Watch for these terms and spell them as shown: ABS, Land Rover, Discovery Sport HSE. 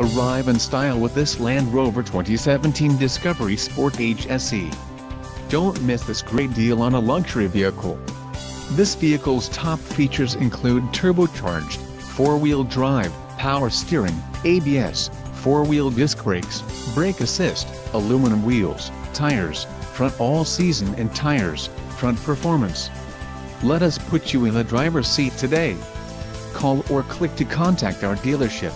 Arrive in style with this Land Rover 2017 Discovery Sport HSE. Don't miss this great deal on a luxury vehicle. This vehicle's top features include turbocharged, four-wheel drive, power steering, ABS, four-wheel disc brakes, brake assist, aluminum wheels, tires, front all-season and tires, front performance. Let us put you in the driver's seat today. Call or click to contact our dealership.